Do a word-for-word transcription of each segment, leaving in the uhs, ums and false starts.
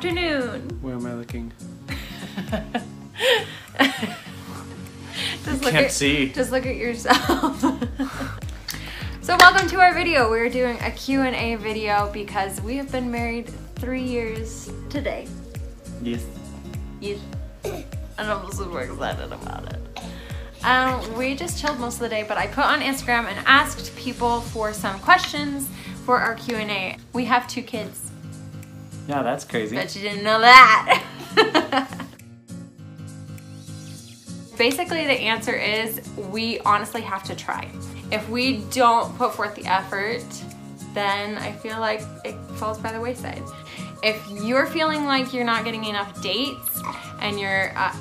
afternoon. Where am I looking? Just look can't at, see. Just look at yourself. So welcome to our video. We're doing a Q and A video because we have been married three years today. Yes. Yes. And I'm super excited about it. Um, we just chilled most of the day, but I put on Instagram and asked people for some questions for our Q and A. We have two kids. Yeah, that's crazy. Bet you didn't know that. Basically, the answer is we honestly have to try. If we don't put forth the effort, then I feel like it falls by the wayside. If you're feeling like you're not getting enough dates and you're uh,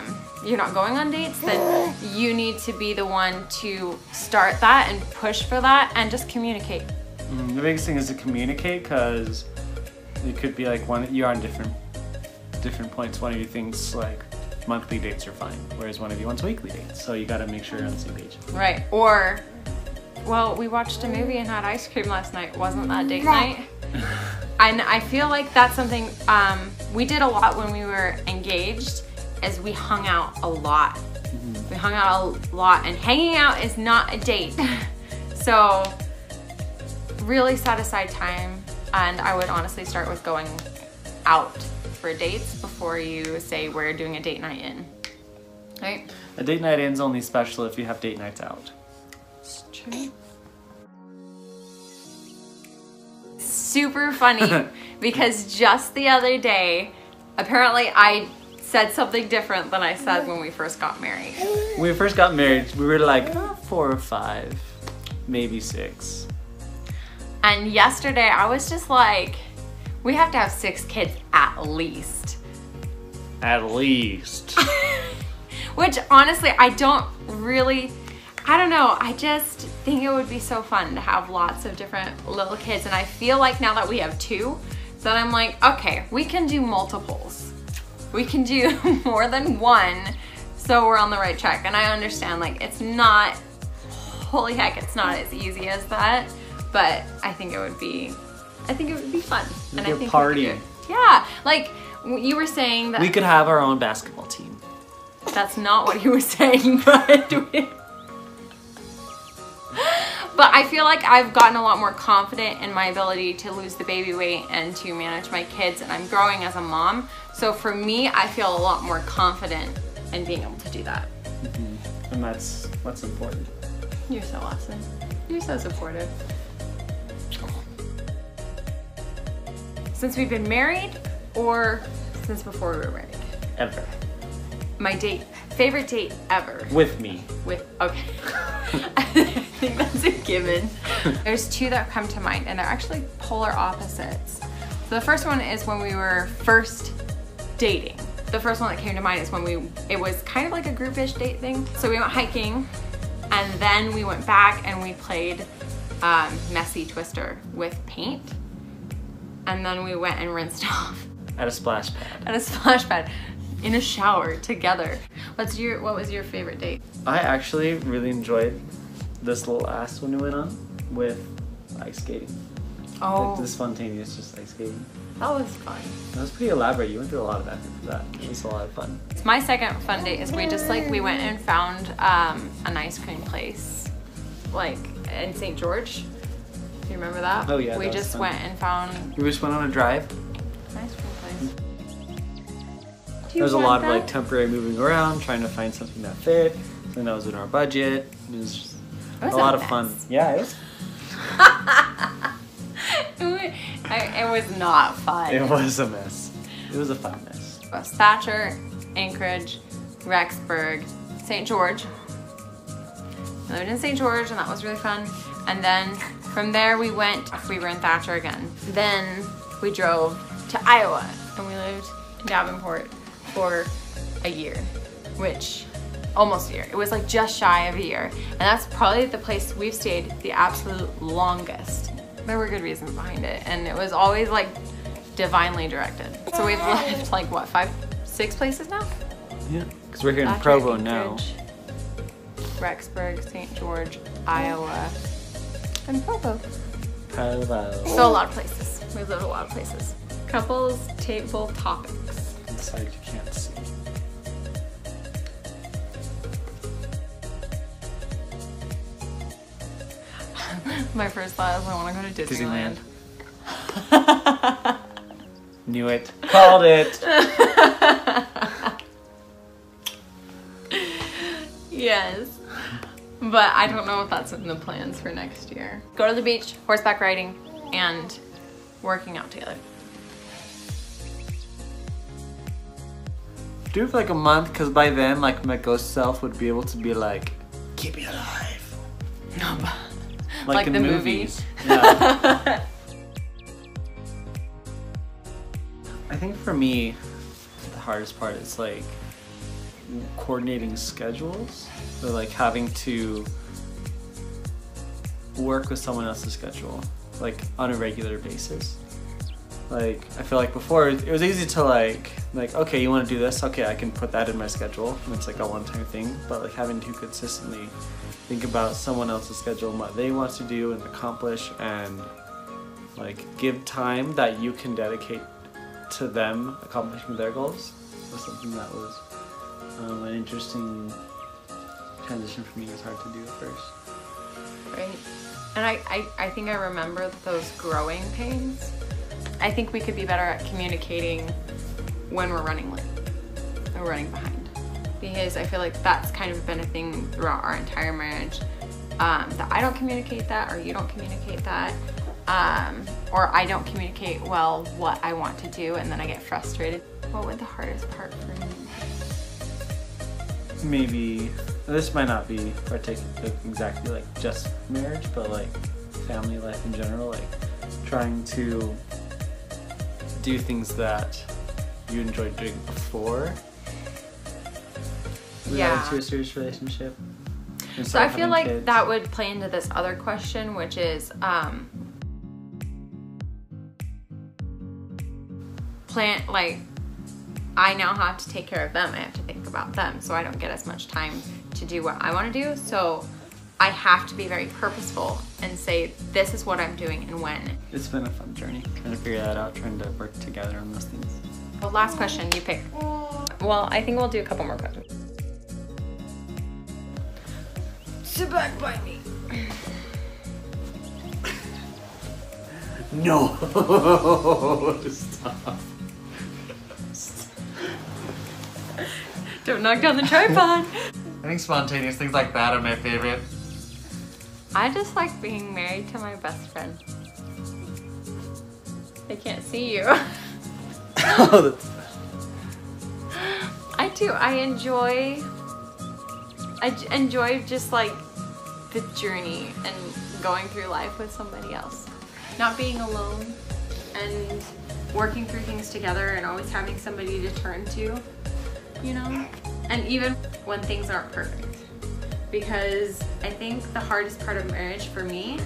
um, you're not going on dates, then you need to be the one to start that and push for that and just communicate. Mm, the biggest thing is to communicate, because it could be like one, you're on different different points. One of you thinks like monthly dates are fine, whereas one of you wants weekly dates. So you gotta make sure you're on the same page. Right, or, well, we watched a movie and had ice cream last night. Wasn't that date night? And I feel like that's something um, we did a lot when we were engaged. Is we hung out a lot. Mm-hmm. We hung out a lot, and hanging out is not a date. So really set aside time, and I would honestly start with going out for dates before you say we're doing a date night in. Right? A date night in is only special if you have date nights out. It's true. Super funny, because just the other day, apparently I said something different than I said when we first got married. When we first got married, we were like four or five, maybe six. And yesterday I was just like, we have to have six kids at least. At least. Which honestly, I don't really, I don't know, I just think it would be so fun to have lots of different little kids. And I feel like now that we have two, that I'm like, okay, we can do multiples. We can do more than one, so we're on the right track. And I understand, like, it's not, holy heck, it's not as easy as that, but I think it would be, I think it would be fun. It'd and be I think a party. Could, yeah, like you were saying that- We could have our own basketball team. That's not what he was saying, but we, but I feel like I've gotten a lot more confident in my ability to lose the baby weight and to manage my kids, and I'm growing as a mom. So for me, I feel a lot more confident in being able to do that. Mm-hmm. And that's that's important. You're so awesome. You're so supportive. Since we've been married, or since before we were married? Ever. My date, favorite date ever. With me. With, okay. I think that's a given. There's two that come to mind, and they're actually polar opposites. So the first one is when we were first dating. The first one that came to mind is when we, it was kind of like a group-ish date thing. So we went hiking, and then we went back and we played um, Messy Twister with paint. And then we went and rinsed off. At a splash pad. At a splash pad. In a shower together. What's your, what was your favorite date? I actually really enjoyed this little last one we went on with ice skating. Oh. Like, the spontaneous just ice skating. That was fun. That was pretty elaborate. You went through a lot of effort for that. It was a lot of fun. My second fun date is we just like, we went and found um, an ice cream place, like in Saint George. Do you remember that? Oh yeah, We that just was went and found. We just went on a drive. An ice cream place. Do you There was a lot that? of like temporary moving around, trying to find something that fit, something that was in our budget. It was just it was a lot of fun. Yeah, it was. I, it was not fun. It was a mess. It was a fun mess. Thatcher, Anchorage, Rexburg, Saint George. We lived in Saint George, and that was really fun. And then from there we went, we were in Thatcher again. Then we drove to Iowa, and we lived in Davenport for a year, which almost a year. It was like just shy of a year. And that's probably the place we've stayed the absolute longest. There were good reasons behind it, and it was always like divinely directed. So we've left like what, five, six places now? Yeah, because we're here Thatcher, in Provo Anchorage, now. Rexburg, Saint George, Iowa, and Provo. Provo. So a lot of places. We've lived a lot of places. Couples table topics. Inside you can't see. My first thought is I want to go to Disneyland. Disneyland. Knew it. Called it. Yes. But I don't know if that's in the plans for next year. Go to the beach, horseback riding, and working out together. Do it for like a month, because by then, like, my ghost self would be able to be like, keep me alive. No, but like, like in the movies. movies. Yeah. I think for me, the hardest part is like coordinating schedules, or like having to work with someone else's schedule, like on a regular basis. Like, I feel like before it was easy to like, like, okay, you want to do this? Okay, I can put that in my schedule. And it's like a one-time thing, but like having to consistently think about someone else's schedule and what they want to do and accomplish, and like give time that you can dedicate to them accomplishing their goals, was something that was um, an interesting transition for me. It was hard to do at first. Right. And I, I, I think I remember those growing pains. I think we could be better at communicating when we're running late or running behind, because I feel like that's kind of been a thing throughout our entire marriage, um, that I don't communicate that, or you don't communicate that, um, or I don't communicate well what I want to do, and then I get frustrated. What would the hardest part for me be? Maybe, this might not be exactly like just marriage, but like family life in general, like trying to do things that you enjoyed doing before we yeah. got into a serious relationship. So I feel like kids. That would play into this other question, which is um, plan. Like, I now have to take care of them. I have to think about them, so I don't get as much time to do what I want to do. So I have to be very purposeful and say, this is what I'm doing and when. It's been a fun journey, trying to figure that out, trying to work together on those things. Well, last question, you pick. Well, I think we'll do a couple more questions. Sit back by me. No. Stop. Stop. Don't knock down the tripod. I think spontaneous things like that are my favorite. I just like being married to my best friend. They can't see you. I do. I enjoy. I enjoy just like the journey and going through life with somebody else, not being alone, and working through things together, and always having somebody to turn to, you know. And even when things aren't perfect. Because I think the hardest part of marriage for me,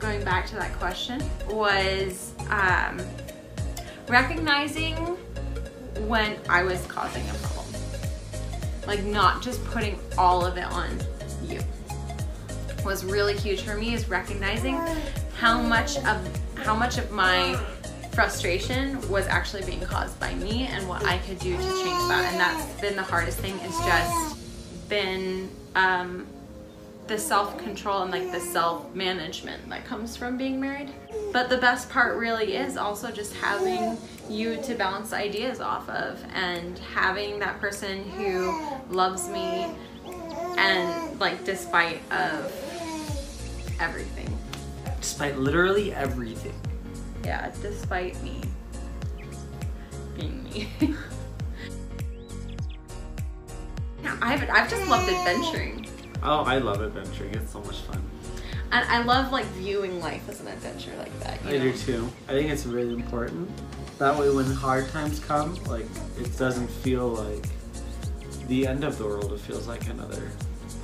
going back to that question, was um, recognizing when I was causing a problem. Like, not just putting all of it on you. Was really huge for me, is recognizing how much of how much of my frustration was actually being caused by me, and what I could do to change that. And that's been the hardest thing. It's just been um, the self-control and like the self-management that comes from being married. But the best part really is also just having you to bounce ideas off of, and having that person who loves me, and like despite of everything. Despite literally everything. Yeah, despite me being me. I've, I've just loved adventuring. Oh, I love adventuring. It's so much fun. And I love like viewing life as an adventure like that. You I know? do too. I think it's really important. That way when hard times come, like it doesn't feel like the end of the world. It feels like another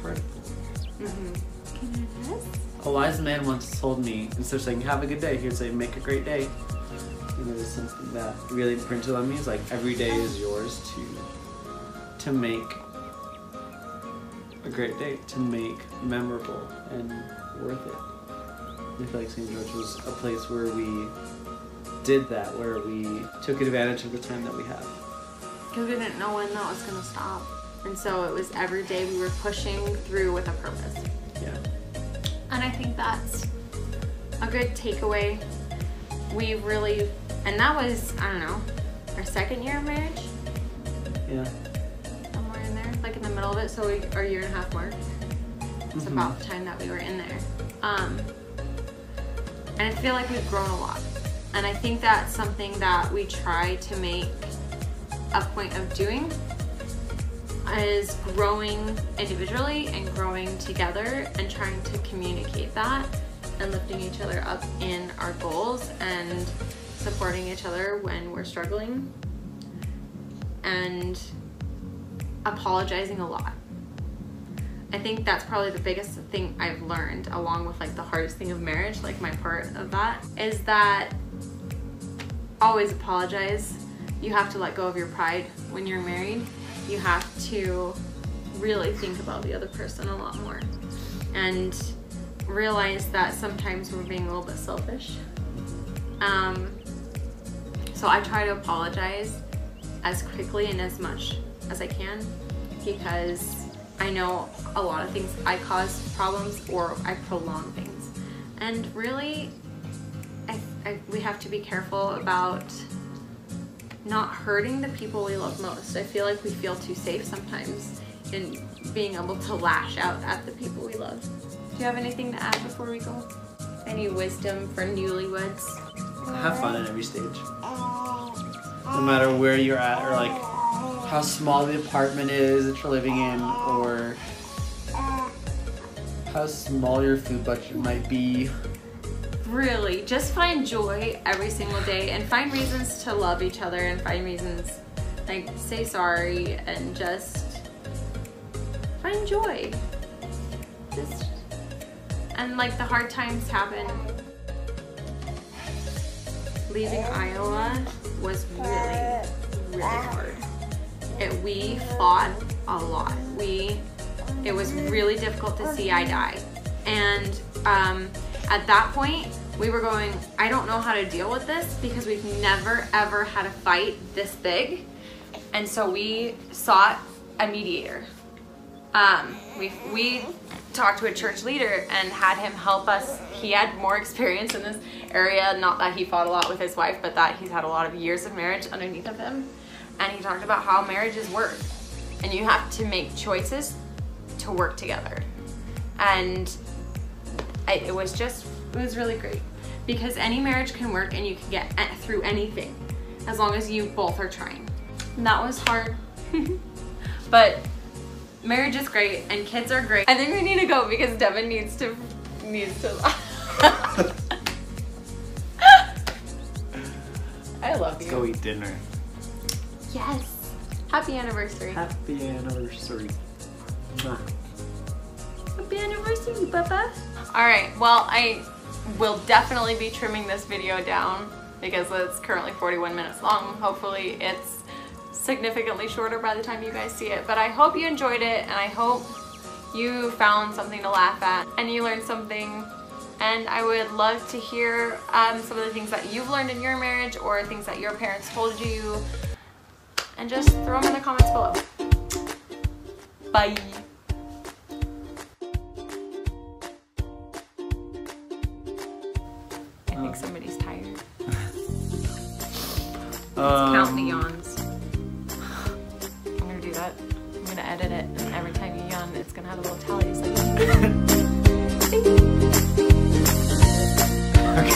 part of the world. Mm-hmm. Can I do this? A wise man once told me, instead of saying, have a good day, he would say, make a great day. And it was something that really imprinted on me, is like, every day is yours to to make a great day, to make memorable and worth it. I feel like Saint George was a place where we did that, where we took advantage of the time that we have. Because we didn't know when that was going to stop. And so it was every day we were pushing through with a purpose. Yeah. And I think that's a good takeaway. We really, and that was, I don't know, our second year of marriage? Yeah. Somewhere in there, like in the middle of it, so we, or a year and a half more. It's mm-hmm. about the time that we were in there. Um, and I feel like we've grown a lot. And I think that's something that we try to make a point of doing, is growing individually and growing together and trying to communicate that and lifting each other up in our goals and supporting each other when we're struggling and apologizing a lot. I think that's probably the biggest thing I've learned, along with like the hardest thing of marriage, like my part of that, is that always apologize. You have to let go of your pride when you're married. You have to really think about the other person a lot more and realize that sometimes we're being a little bit selfish. Um, so I try to apologize as quickly and as much as I can, because I know a lot of things, I cause problems or I prolong things. And really, I, I, we have to be careful about not hurting the people we love most. I feel like we feel too safe sometimes in being able to lash out at the people we love. Do you have anything to add before we go? Any wisdom for newlyweds? Have fun at every stage. No matter where you're at, or like how small the apartment is that you're living in, or how small your food budget might be. Really, just find joy every single day and find reasons to love each other and find reasons, like, say sorry and just find joy. Just, and like the hard times happen. Leaving Iowa was really, really hard. It, we fought a lot. We, it was really difficult to see eye to eye. And um, at that point, we were going, I don't know how to deal with this, because we've never ever had a fight this big. And so we sought a mediator. Um, we, we talked to a church leader and had him help us. He had more experience in this area, not that he fought a lot with his wife, but that he's had a lot of years of marriage underneath of him. And he talked about how marriages work, and you have to make choices to work together. And I, it was just, it was really great, because any marriage can work and you can get through anything as long as you both are trying. And that was hard, but marriage is great and kids are great. I think we need to go because Devin needs to, needs to laugh. I love you. Let's go eat dinner. Yes. Happy anniversary. Happy anniversary. Happy anniversary, Papa. All right. Well, I will definitely be trimming this video down because it's currently forty-one minutes long. Hopefully it's significantly shorter by the time you guys see it. But I hope you enjoyed it, and I hope you found something to laugh at and you learned something. And I would love to hear um, some of the things that you've learned in your marriage, or things that your parents told you. And just throw them in the comments below. Bye. I think somebody's tired. Let's um, count the yawns. I'm gonna do that. I'm gonna edit it, and every time you yawn, it's gonna have a little tally. It's like, okay.